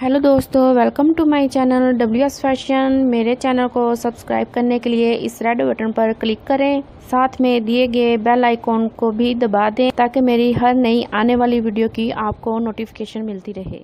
Hello दोस्तों, welcome to my channel WS fashion. मेरे channel को सब्सक्राइब करने के लिए इस रेड बटन पर क्लिक करें, साथ में दिए गए बेल आइकॉन को भी दबा दें ताकि मेरी हर नई आने वाली वीडियो की आपको नोटिफिकेशन मिलती रहे।